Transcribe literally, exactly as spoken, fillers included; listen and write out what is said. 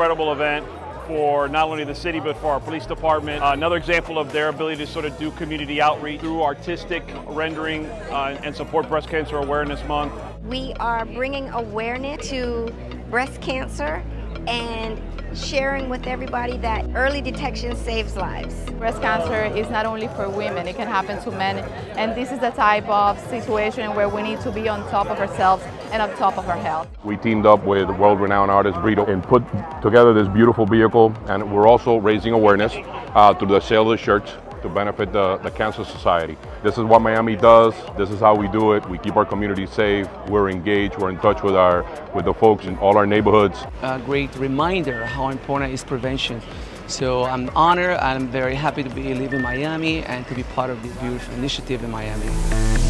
incredible event for not only the city, but for our police department. Uh, another example of their ability to sort of do community outreach through artistic rendering uh, and support Breast Cancer Awareness Month. We are bringing awareness to breast cancer and sharing with everybody that early detection saves lives. Breast cancer is not only for women, it can happen to men. And this is the type of situation where we need to be on top of ourselves and on top of our health. We teamed up with world-renowned artist Britto and put together this beautiful vehicle, and we're also raising awareness uh, through the sale of the shirts to benefit the, the Cancer Society. This is what Miami does. This is how we do it. We keep our community safe. We're engaged. We're in touch with our with the folks in all our neighborhoods. A great reminder how important is prevention. So I'm honored. I'm very happy to be live in Miami and to be part of this beautiful initiative in Miami.